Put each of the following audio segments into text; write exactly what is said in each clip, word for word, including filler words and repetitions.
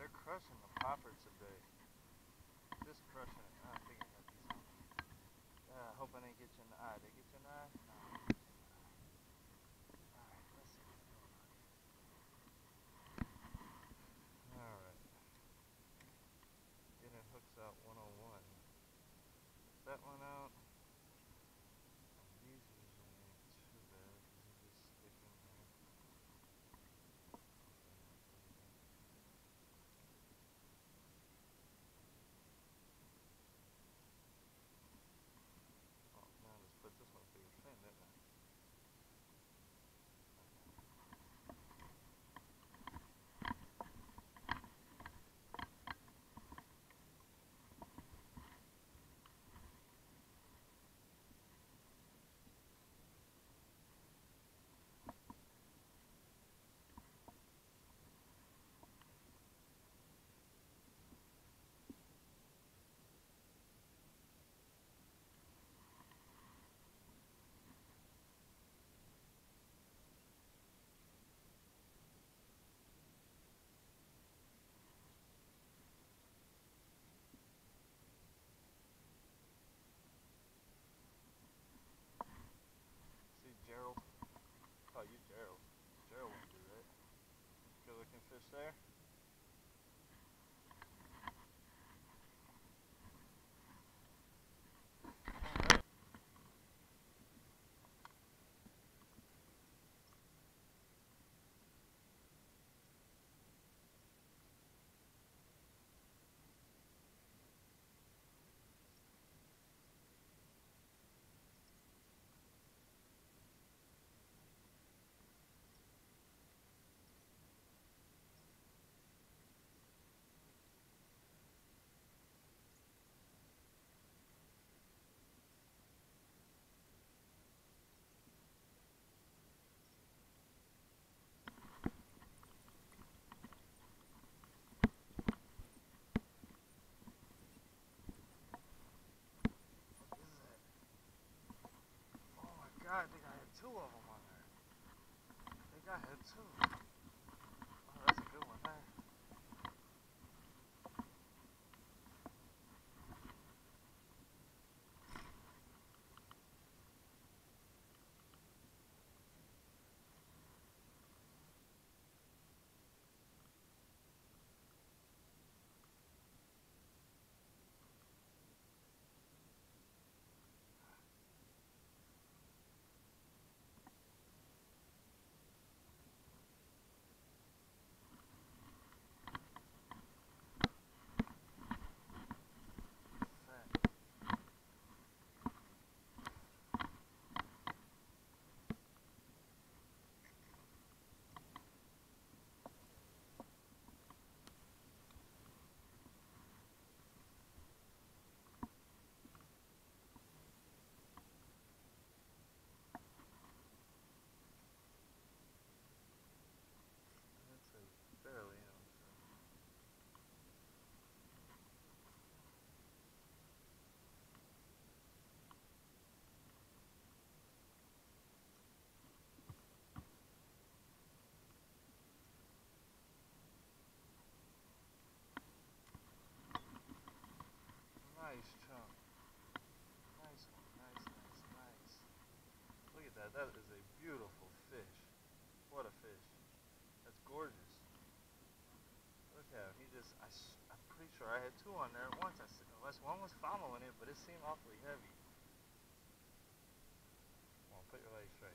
they're crushing the poppers today. Just crushing it. Oh, I think I got these on. I uh, hope I didn't get you an eye. Did I get you an eye? No. Alright, let's see what's going on. Alright. Getting hooks out one oh one. That one out. Gerald. Oh, you Gerald. Gerald won't do that. Good looking fish there. I think I had two of them on there. I think I had two. Oh, that's a good one there. Nice chunk. Nice one, nice, nice, nice. Look at that, that is a beautiful fish. What a fish. That's gorgeous. Look at him, he just, I, I'm pretty sure I had two on there at once. I said, unless one was following it, but it seemed awfully heavy. Come on, put your legs straight.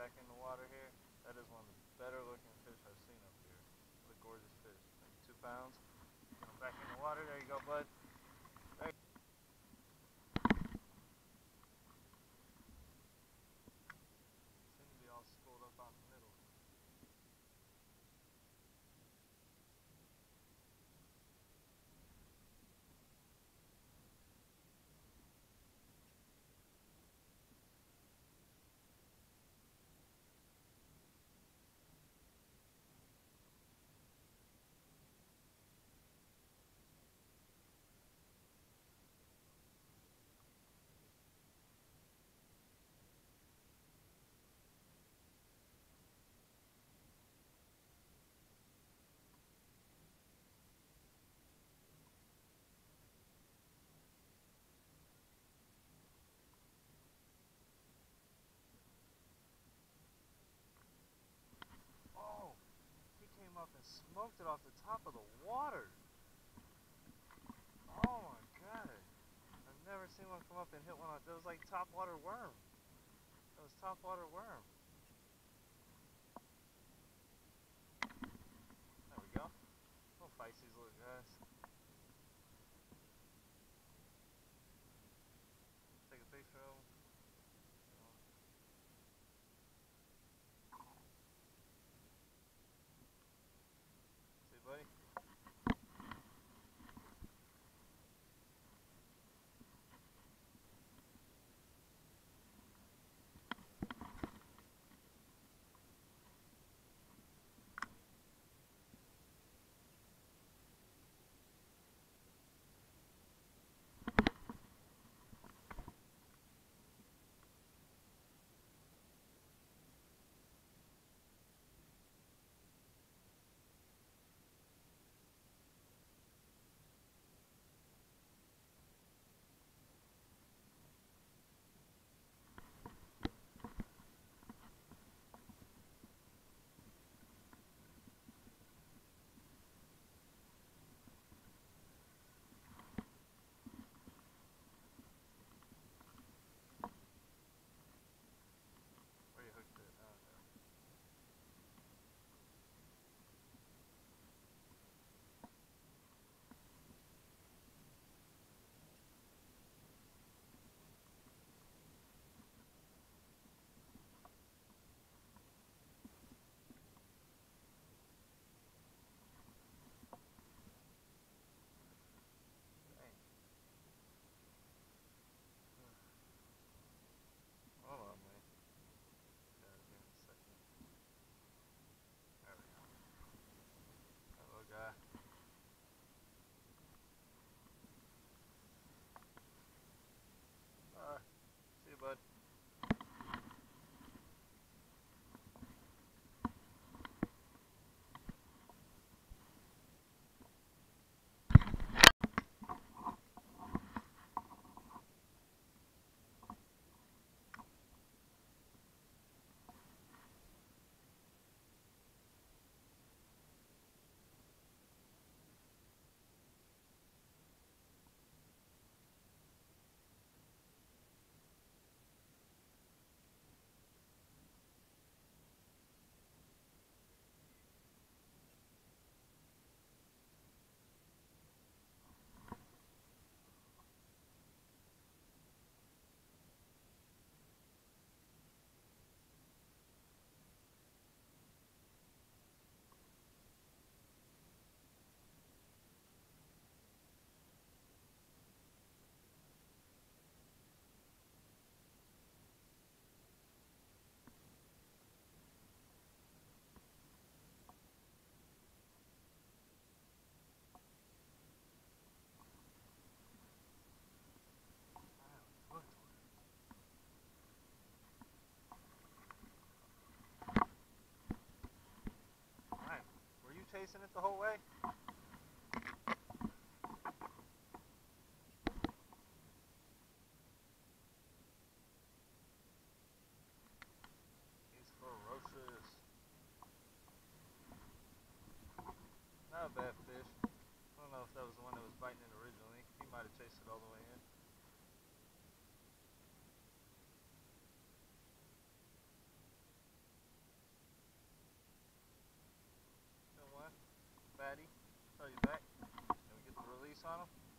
Back in the water here. That is one of the better looking fish I've seen up here. What a gorgeous fish. Like two pounds. Come back in the water. There you go, bud. dumped it off the top of the water. Oh my god. I've never seen one come up and hit one on. That was like topwater worm. That was topwater worm. There we go. We'll fight these little guys. Take a picture of them. See, buddy? Yeah. Uh, see you, bud. Chasing it the whole way? He's ferocious. Not a bad fish. I don't know if that was the one that was biting it originally. He might have chased it all the way in. Fatty, throw you back, and we get the release on him.